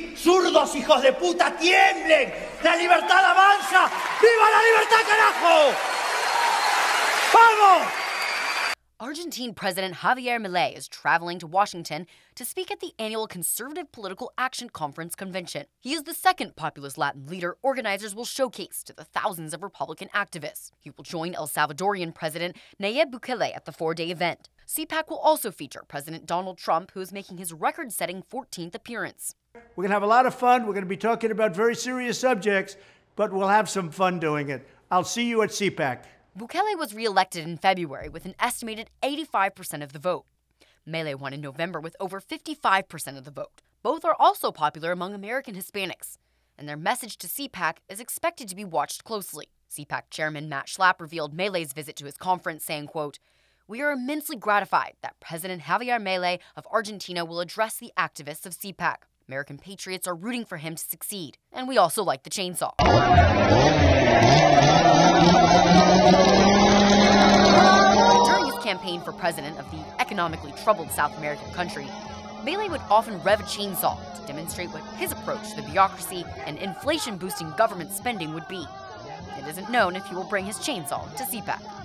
Zurdos, hijos de puta, tiemblen. La libertad avanza. ¡Viva la libertad, carajo! ¡Vamos! Argentine President Javier Milei is traveling to Washington to speak at the annual Conservative Political Action Conference convention. He is the second populist Latin leader organizers will showcase to the thousands of Republican activists. He will join El Salvadorian President Nayib Bukele at the four-day event. CPAC will also feature President Donald Trump, who is making his record-setting 14th appearance. We're going to have a lot of fun. We're going to be talking about very serious subjects, but we'll have some fun doing it. I'll see you at CPAC. Bukele was re-elected in February with an estimated 85% of the vote. Milei won in November with over 55% of the vote. Both are also popular among American Hispanics, and their message to CPAC is expected to be watched closely. CPAC Chairman Matt Schlapp revealed Milei's visit to his conference, saying, quote, "We are immensely gratified that President Javier Milei of Argentina will address the activists of CPAC. American patriots are rooting for him to succeed, and we also like the chainsaw." Campaign for president of the economically troubled South American country, Milei would often rev a chainsaw to demonstrate what his approach to the bureaucracy and inflation-boosting government spending would be. It isn't known if he will bring his chainsaw to CPAC.